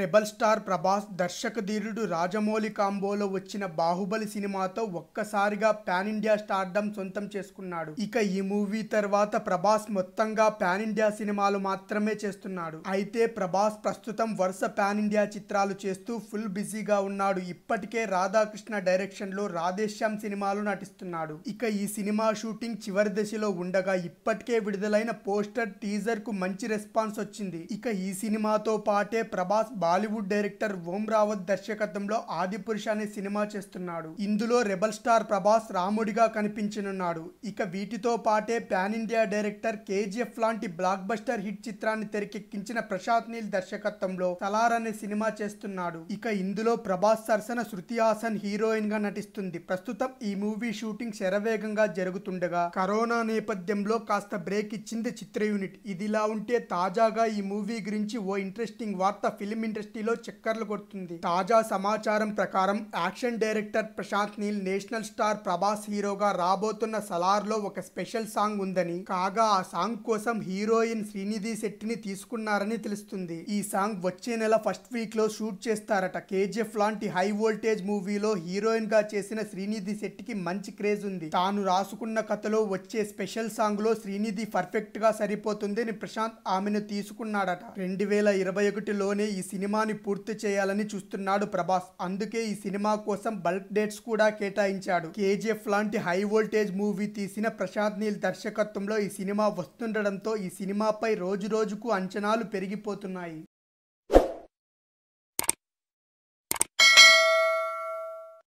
Rebel star Prabhas దర్శకధీరుడు రాజమౌళి కాంబోలో వచ్చిన బాహుబలి సినిమాతో ఒక్కసారిగా పాన్ ఇండియా స్టార్డమ్ సొంతం చేసుకున్నాడు. ఇక ఈ మూవీ తర్వాత ప్రభాస్ మొత్తంగా పాన్ ఇండియా సినిమాలు మాత్రమే చేస్తున్నాడు. అయితే ప్రభాస్ ప్రస్తుతం వరుస పాన్ ఇండియా చిత్రాలు చేస్తూ ఫుల్ బిజీగా ఉన్నాడు. ఇప్పటికే రాధాకృష్ణ డైరెక్షన్ లో రాధేశ్యామ్ సినిమాలో నటిస్తున్నాడు. ఇక ఈ సినిమా షూటింగ్ చివరి దశలో ఉండగా ఇప్పటికే విడుదలైన పోస్టర్, టీజర్ కు మంచి రెస్పాన్స్ వచ్చింది. ఇక ఈ సినిమాతో పాటే ప్రభాస్ బాలీవుడ్ డైరెక్టర్ వోమ్రావత్ దర్శకత్వంలో ఆది పురుషాని సినిమా చేస్తున్నాడు. ఇందులో రెబల్ స్టార్ ప్రభాస్ రాముడిగా కనిపించనున్నాడు. ఇక వీటితో పాటే pan India director KJ Flanti blockbuster hit చిత్రాన్ని తెరకెక్కించిన ప్రశాంత్ నీల్ దర్శకత్వంలో సలార్ అనే సినిమా చేస్తున్నాడు. ఇక ఇందులో ప్రభాస్ సరసన శృతి హాసన్ హీరోయిన్ గా నటిస్తుంది. ప్రస్తుతం ఈ మూవీ షూటింగ్ శరవేగంగా జరుగుతుండగా కరోనా నేపథ్యంలో కాస్త బ్రేక్ ఇచ్చింది చిత్ర యూనిట్. ఇదిలా ఉంటే తాజాగా ఈ మూవీ గురించి ఓ ఇంట్రెస్టింగ్ వార్త ఫిల్మ్ ఇండస్ట్రీలో చక్కర్లు కొడుతుంది. తాజా సమాచారం ప్రకారం action director Prashanth Neel national star Prabhas హీరోగా రాబోతున్న సలార్ లో ఒక స్పెషల్ సాంగ్ ఉందని, కాగా ఆ సాంగ్ కోసం హీరోయిన్ శ్రీనిధి శెట్టిని తీసుకున్నారని తెలుస్తుంది. ఈ సాంగ్ వచ్చే నెల ఫస్ట్ వీక్ లో షూట్ చేస్తారట. KJ Flanti హై వోల్టేజ్ మూవీలో హీరోయిన్ గా చేసిన శ్రీనిధి శెట్టికి మంచి క్రేజ్ ఉంది. తాను రాసుకున్న కథలో వచ్చే స్పెషల్ సాంగ్ లో శ్రీనిధి పర్ఫెక్ట్ గా సరిపోతుందని ప్రశాంత్ ఆమెను తీసుకున్నాడట. 2021లోనే ఈ సినిమాని పూర్తి చేయాలని చూస్తున్నాడు ప్రభాస్. అందుకే ఈ సినిమా కోసం బల్క్ డేట్స్ కూడా కేటాయించాడు. KJ Flanti high voltage movie తీసిన ప్రశాంత్ నీల్ దర్శకత్వంలో ఈ సినిమా వస్తుండడంతో ఈ సినిమాపై రోజు రోజుకు అంచనాలు పెరిగిపోతున్నాయి.